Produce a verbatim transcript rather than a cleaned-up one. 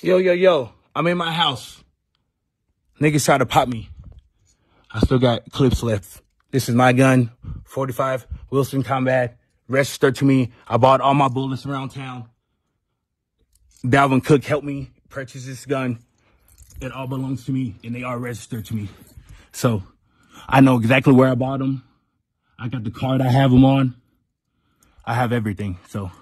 Yo, yo, yo, I'm in my house. Niggas try to pop me. I still got clips left. This is my gun, forty-five, Wilson Combat, registered to me. I bought all my bullets around town. Dalvin Cook helped me purchase this gun. It all belongs to me, and they are registered to me. So I know exactly where I bought them. I got the card I have them on. I have everything, so...